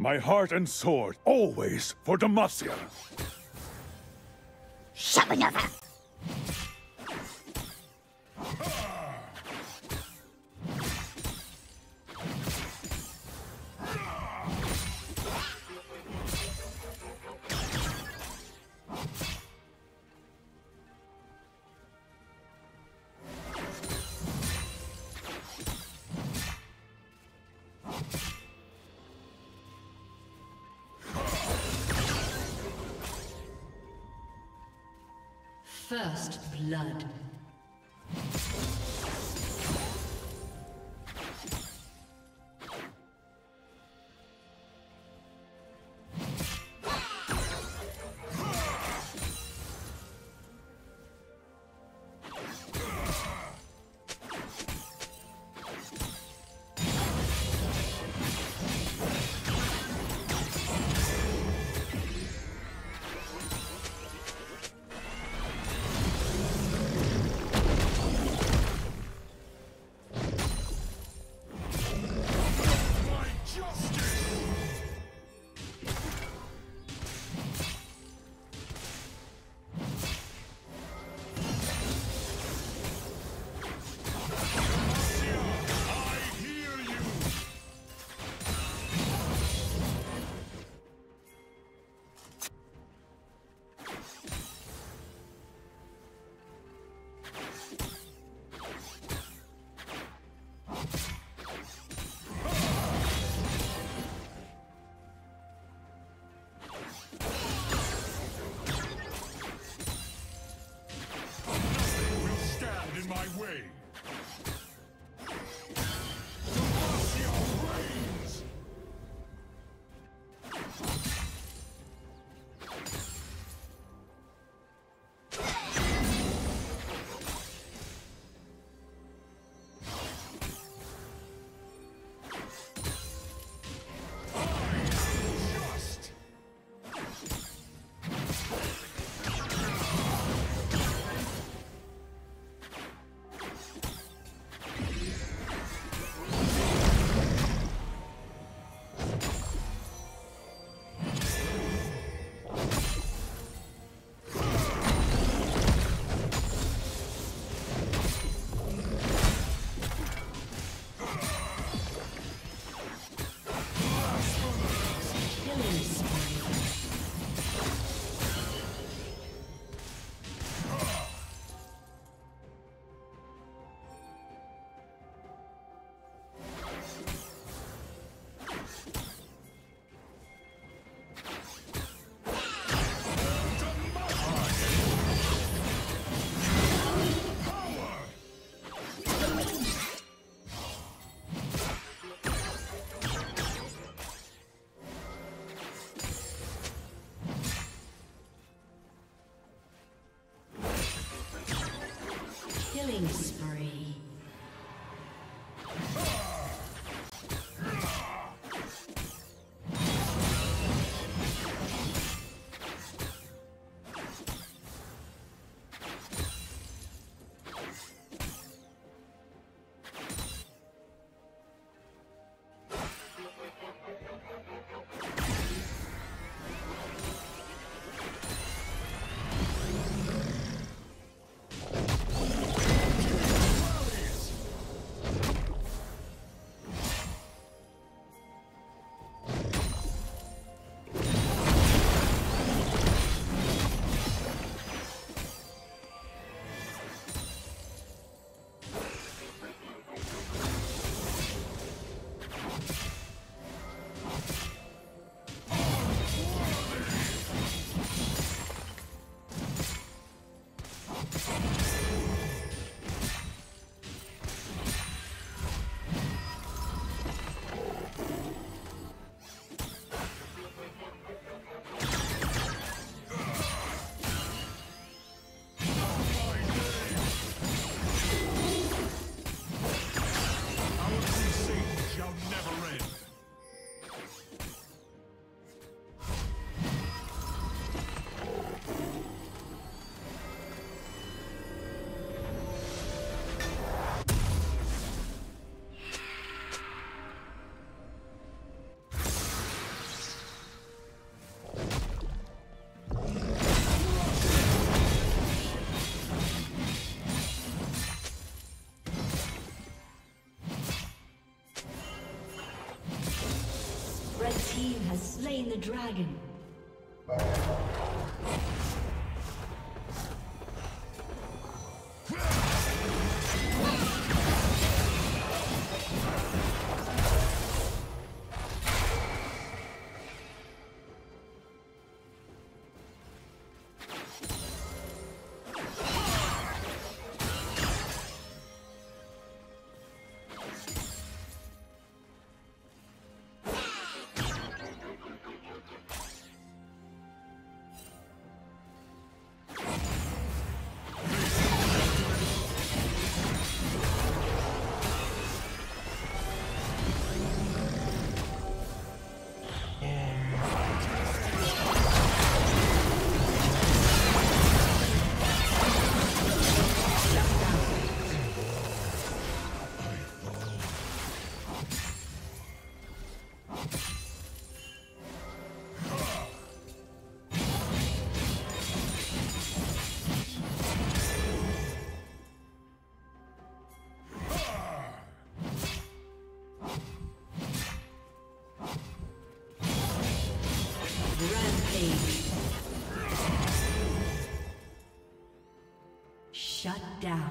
My heart and sword, always for Demacia. Shabanova! First blood. team has slain the dragon. Shut down.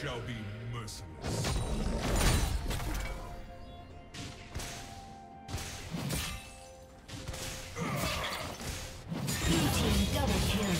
Shall be merciless. Team double kill.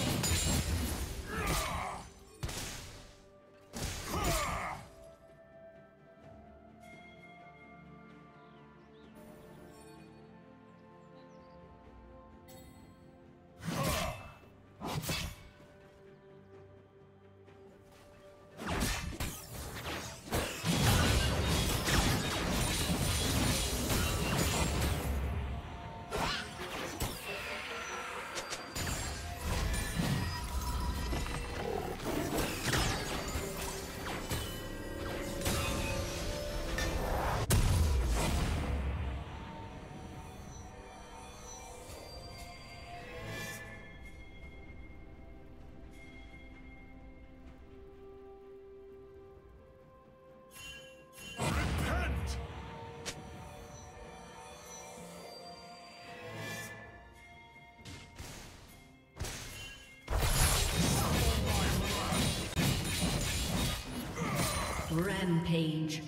Rampage.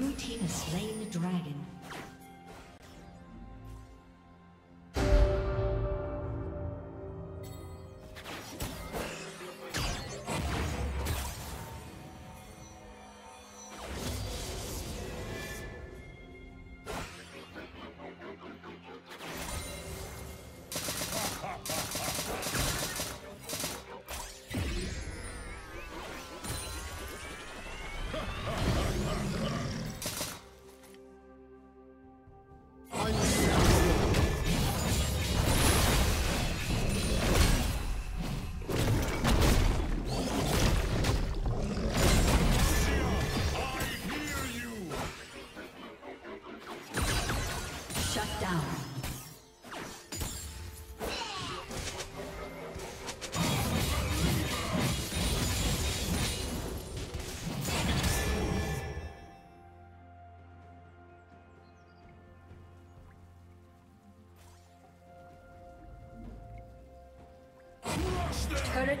Blue team has slain the dragon. Turret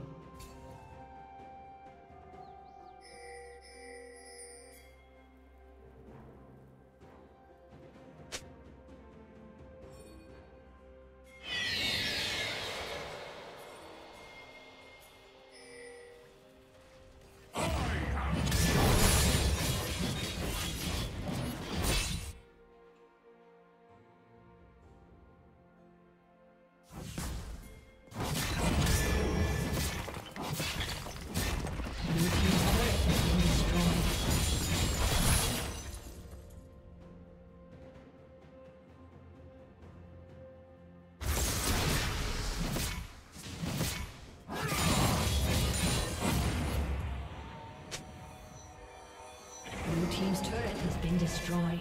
Team's turret has been destroyed.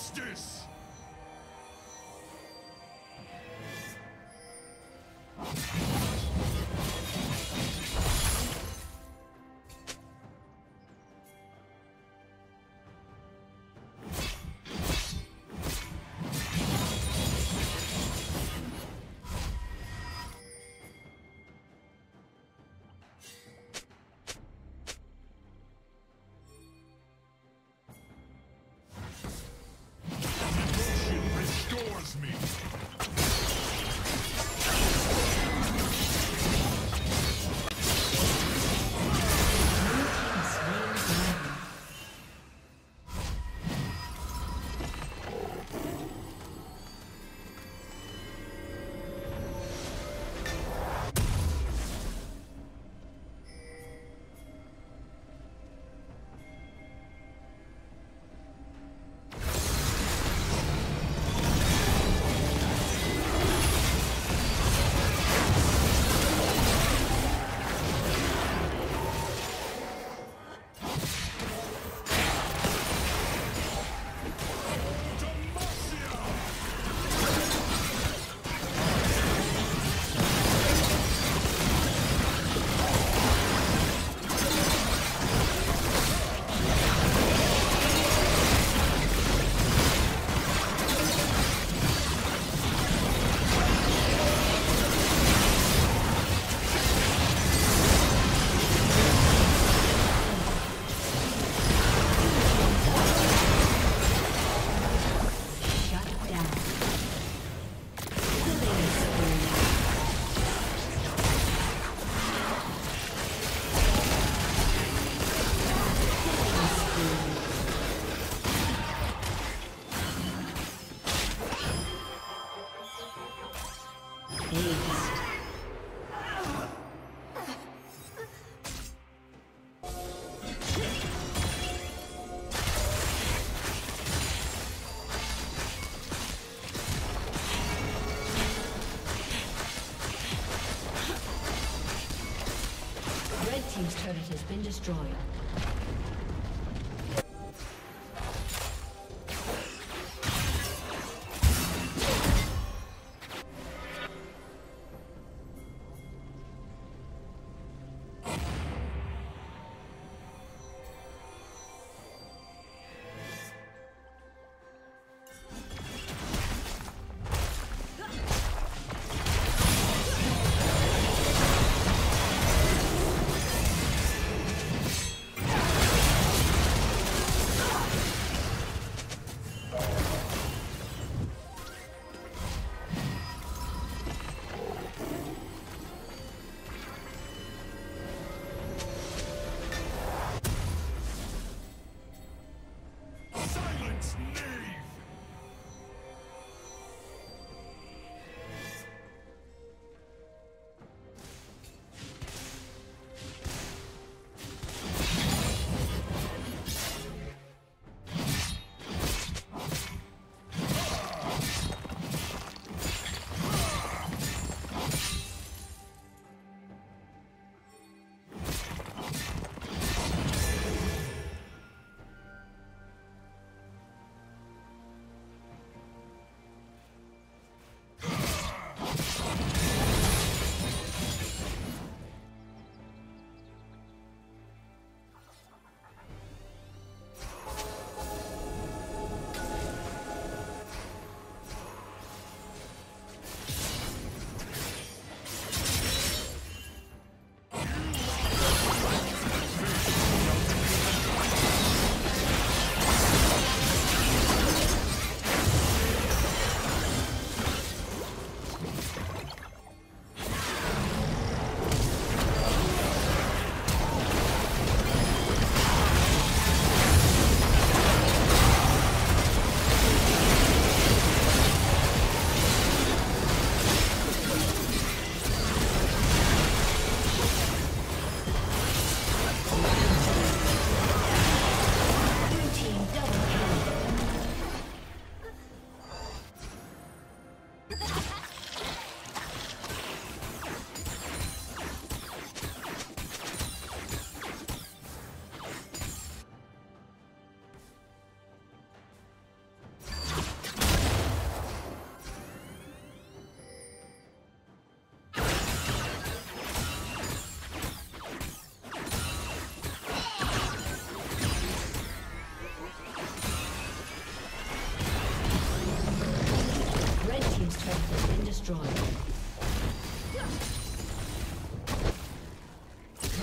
Justice! Destroyed.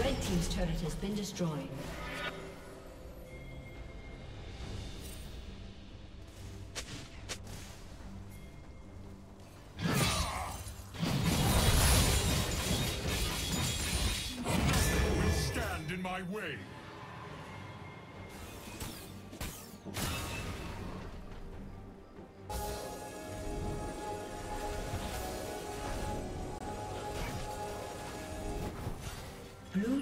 Red team's turret has been destroyed. Blue